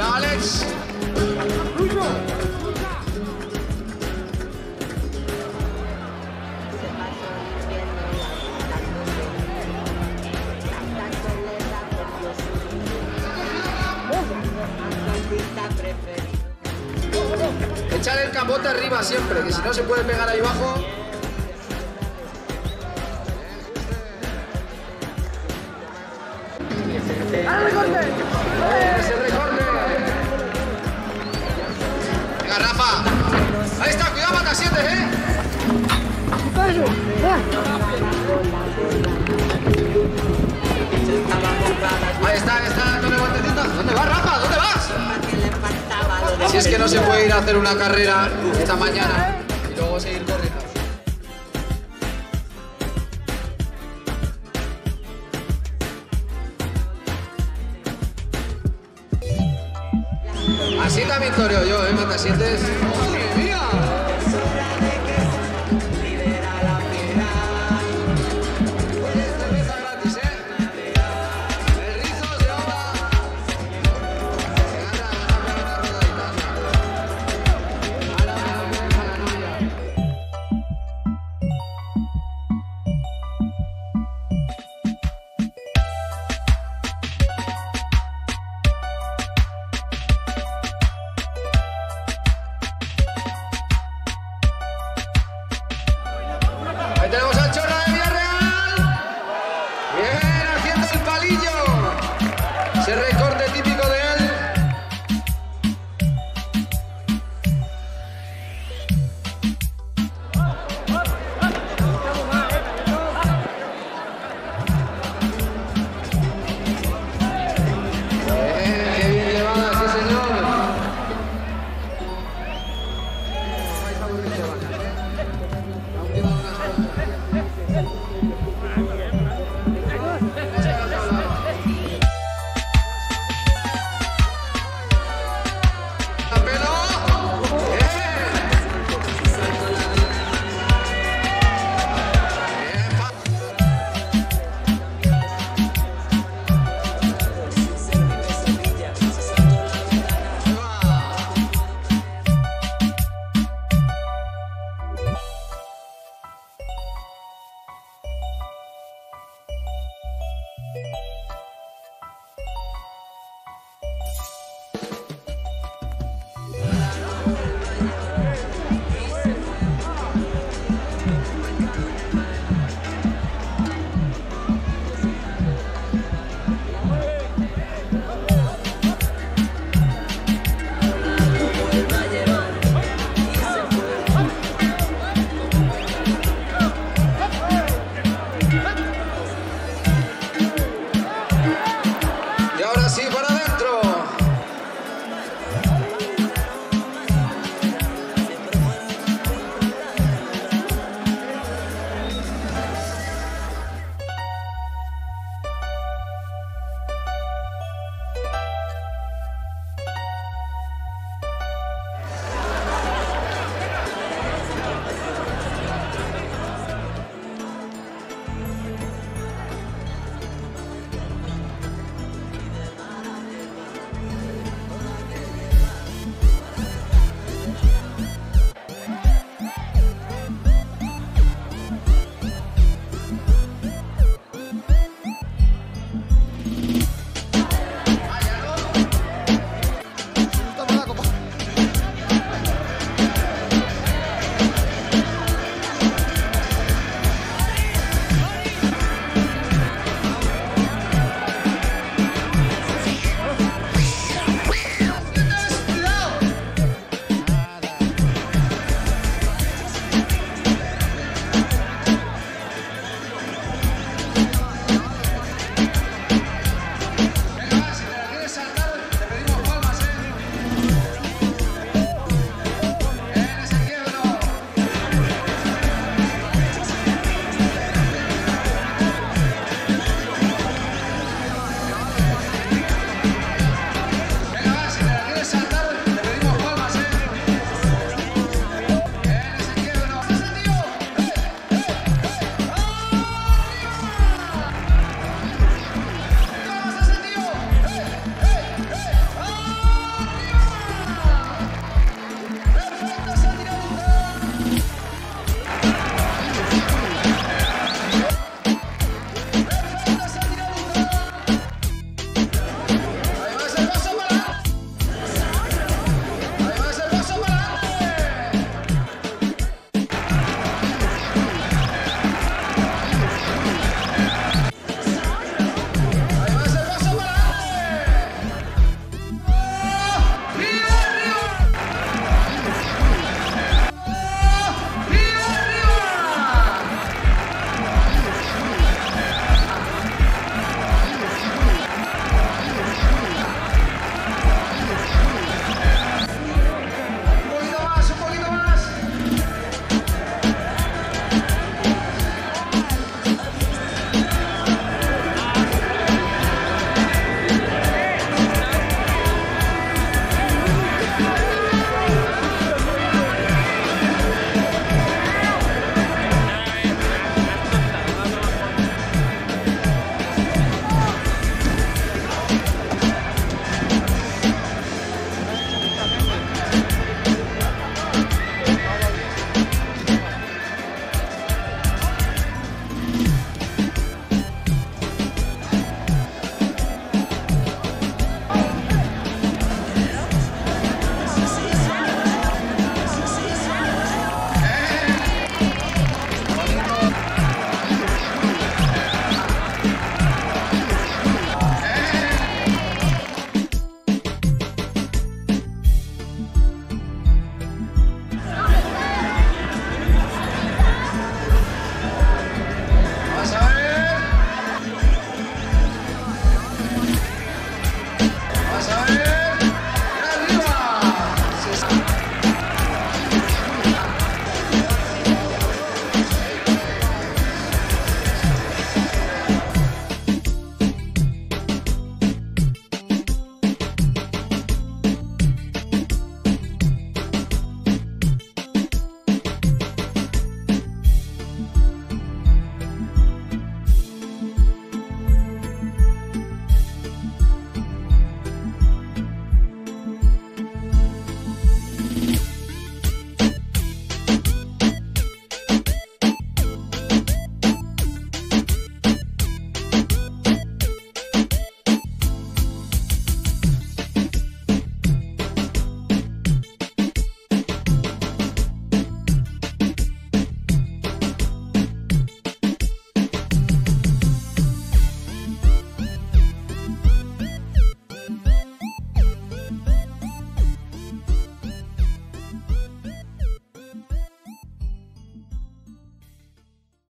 Alex. Echar el capote arriba siempre, que si no se puede pegar ahí abajo. ¡Al recorte! ¡Es el recorte! Venga, Rafa. Ahí está, cuidado, mata 7, ¿eh? Ahí está, no le voy a entender. ¿Dónde vas, Rafa? ¿Dónde vas? Si es que no se puede ir a hacer una carrera esta mañana y luego seguir corriendo. Así también toreo yo, ¿eh? Matasientes.